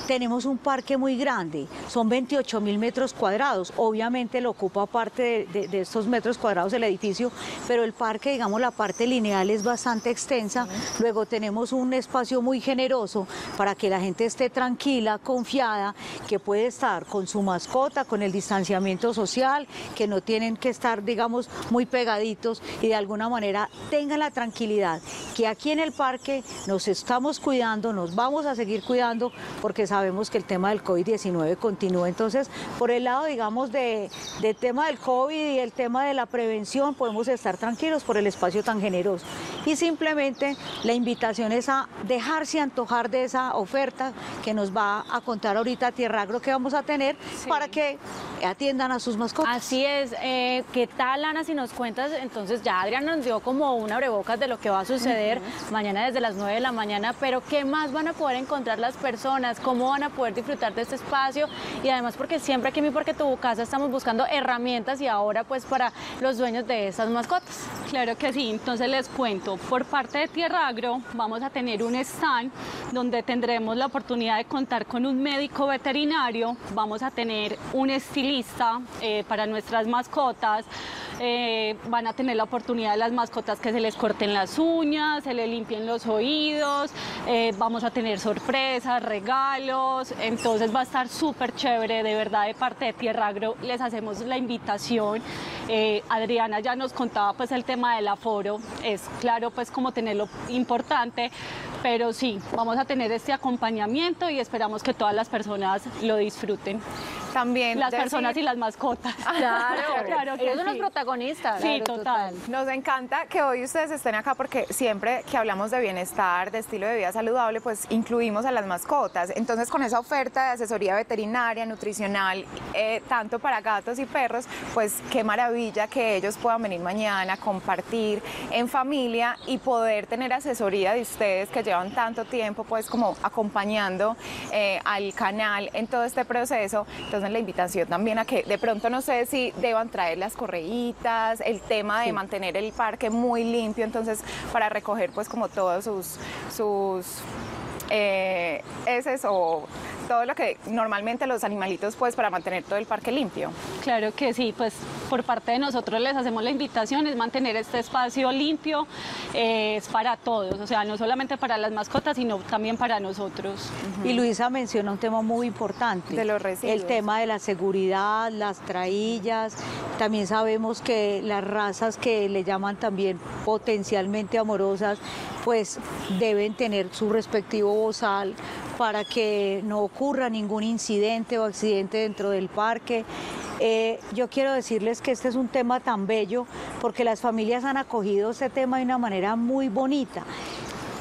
Tenemos un parque muy grande, son veintiocho mil metros cuadrados, obviamente lo ocupa parte de, de, de estos metros cuadrados el edificio, pero el parque, digamos, la parte lineal es bastante extensa. Sí. Luego tenemos un espacio muy generoso para que la gente esté tranquila, confiada, que puede estar con su mascota, con el distanciamiento social, que no tienen que estar, digamos, muy pegaditos, y de alguna manera tengan la tranquilidad que aquí en el parque nos estamos cuidando, nos vamos a seguir cuidando, porque sabemos que el tema del COVID diecinueve continúa. Entonces, por el lado, digamos, de, del tema del COVID y el tema de la prevención, podemos estar tranquilos por el espacio tan generoso. Y simplemente la invitación es a dejarse antojar de esa oferta que nos va a contar ahorita Tierragro que vamos a tener, sí, para que atiendan a sus mascotas. Así es. Eh, ¿Qué tal, Ana, si nos cuentas? Entonces, ya Adriana nos dio como un abrebocas de lo que va a suceder uh-huh. mañana desde las nueve de la mañana, pero ¿qué más van a poder encontrar las personas? ¿Cómo van a poder disfrutar de este espacio? Y además, porque siempre aquí en Mi Porque Tu Casa estamos buscando herramientas y ahora pues para los dueños de esas mascotas. Claro que sí. Entonces les cuento, por parte de Tierragro vamos a tener un stand donde tendremos la oportunidad de contar con un médico veterinario, vamos a tener un estilista eh, para nuestras mascotas, eh, van a tener la oportunidad de las mascotas que se les corten las uñas, se les limpien los oídos, eh, vamos a tener sorpresas, regalos, entonces va a estar súper chévere, de verdad, de parte de Tierragro les hacemos la invitación. Eh, Adriana ya nos contaba pues el tema del aforo, es claro pues como tenerlo importante, pero sí, vamos a tener este acompañamiento y esperamos que todas las personas lo disfruten. También las decir... personas y las mascotas. Claro, claro que ellos son sí. los protagonistas. Sí, claro, total. total. Nos encanta que hoy ustedes estén acá porque siempre que hablamos de bienestar, de estilo de vida saludable, pues incluimos a las mascotas. Entonces, con esa oferta de asesoría veterinaria, nutricional, eh, tanto para gatos y perros, pues qué maravilla que ellos puedan venir mañana, compartir en familia y poder tener asesoría de ustedes que llevan tanto tiempo pues como acompañando eh, al canal en todo este proceso. Entonces, la invitación también a que de pronto no sé si deban traer las correitas, el tema de sí. mantener el parque muy limpio, entonces para recoger pues como todos sus, sus eh, heces o todo lo que normalmente los animalitos pues para mantener todo el parque limpio. Claro que sí, pues por parte de nosotros les hacemos la invitación, es mantener este espacio limpio, eh, es para todos, o sea, no solamente para las mascotas, sino también para nosotros. Uh-huh. Y Luisa menciona un tema muy importante, de los residuos. El tema de la seguridad, las traillas, también sabemos que las razas que le llaman también potencialmente amorosas, pues deben tener su respectivo bozal para que no ocurra ningún incidente o accidente dentro del parque. Eh, yo quiero decirles que este es un tema tan bello porque las familias han acogido este tema de una manera muy bonita.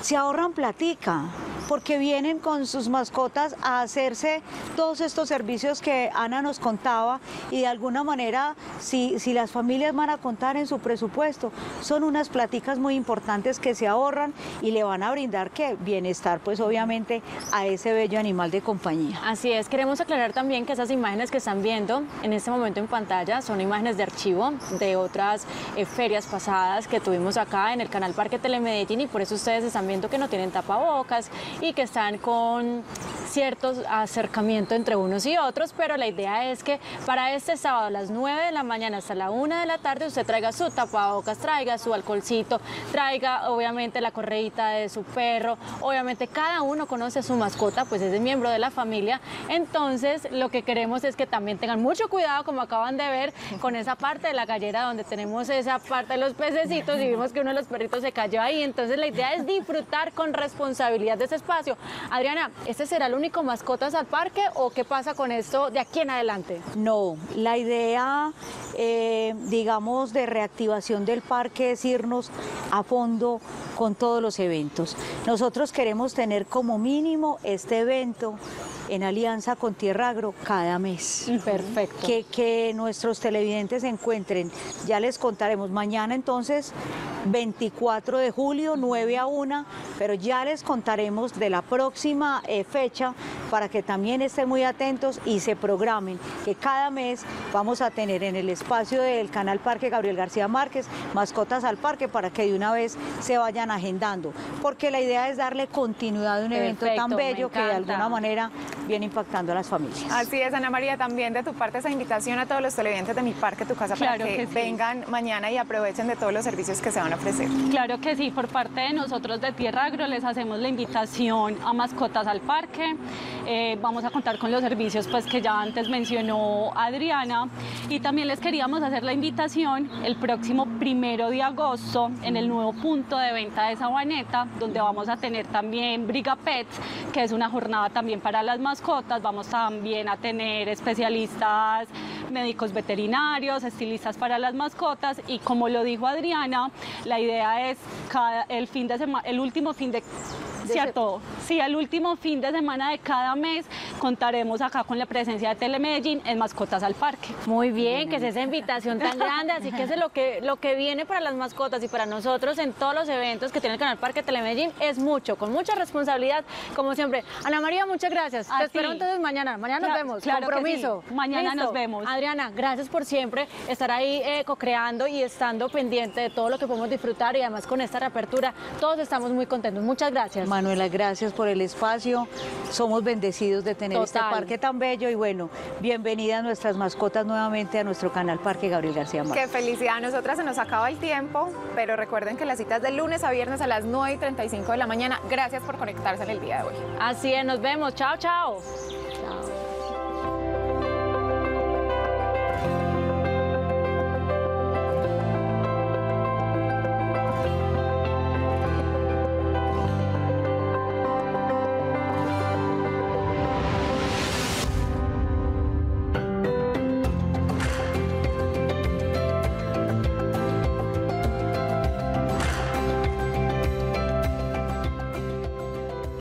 Se ahorran platica porque vienen con sus mascotas a hacerse todos estos servicios que Ana nos contaba y de alguna manera, si, si las familias van a contar en su presupuesto, son unas platicas muy importantes que se ahorran y le van a brindar que bienestar, pues obviamente, a ese bello animal de compañía. Así es, queremos aclarar también que esas imágenes que están viendo en este momento en pantalla son imágenes de archivo de otras eh, ferias pasadas que tuvimos acá en el Canal Parque Telemedellín y por eso ustedes están viendo que no tienen tapabocas y que están con ciertos acercamientos entre unos y otros, pero la idea es que para este sábado a las nueve de la mañana hasta la una de la tarde usted traiga su tapabocas, traiga su alcoholcito, traiga obviamente la correita de su perro, obviamente cada uno conoce a su mascota, pues es miembro de la familia, entonces lo que queremos es que también tengan mucho cuidado, como acaban de ver, con esa parte de la gallera donde tenemos esa parte de los pececitos y vimos que uno de los perritos se cayó ahí, entonces la idea es disfrutar con responsabilidad de ese espacio. Adriana, ¿este será el único mascotas al parque o qué pasa con esto de aquí en adelante? No, la idea, eh, digamos, de reactivación del parque es irnos a fondo con todos los eventos. Nosotros queremos tener como mínimo este evento en alianza con Tierragro cada mes. Perfecto. Que, que nuestros televidentes se encuentren. Ya les contaremos mañana entonces, veinticuatro de julio, nueve a una, pero ya les contaremos de la próxima eh, fecha para que también estén muy atentos y se programen, que cada mes vamos a tener en el espacio del Canal Parque Gabriel García Márquez, mascotas al parque, para que de una vez se vayan agendando, porque la idea es darle continuidad a un Perfecto, evento tan bello que de alguna manera viene impactando a las familias. Así es, Ana María, también de tu parte esa invitación a todos los televidentes de Mi Parque Tu Casa claro para que, que sí. vengan mañana y aprovechen de todos los servicios que se van a ofrecer. Claro que sí, por parte de nosotros de Tierragro les hacemos la invitación a mascotas al parque. eh, vamos a contar con los servicios pues, que ya antes mencionó Adriana, y también les queríamos hacer la invitación el próximo primero de agosto en el nuevo punto de venta de Sabaneta, donde vamos a tener también Brigapets, que es una jornada también para las mascotas. Vamos también a tener especialistas, médicos veterinarios, estilistas para las mascotas, y como lo dijo Adriana, la idea es cada, el fin de semana, el último fin de cierto, sí, el último fin de semana de cada mes contaremos acá con la presencia de Telemedellín en Mascotas al Parque. Muy bien, que es esa invitación tan grande, así que eso es lo que, lo que viene para las mascotas y para nosotros en todos los eventos que tiene el Canal Parque Telemedellín es mucho, con mucha responsabilidad, como siempre. Ana María, muchas gracias. Así. Te espero entonces mañana, mañana nos vemos, claro, compromiso. Sí. Mañana ¿Listo? nos vemos. Adriana, gracias por siempre estar ahí eh, co-creando y estando pendiente de todo lo que podemos disfrutar, y además con esta reapertura todos estamos muy contentos. Muchas gracias. Manuela, gracias por el espacio, somos bendecidos de tener Total. este parque tan bello, y bueno, bienvenidas nuestras mascotas nuevamente a nuestro Canal Parque Gabriel García Márquez. Qué felicidad, a nosotras se nos acaba el tiempo, pero recuerden que la cita es de lunes a viernes a las nueve y treinta y cinco de la mañana, gracias por conectarse en el día de hoy. Así es, nos vemos, chao, chao.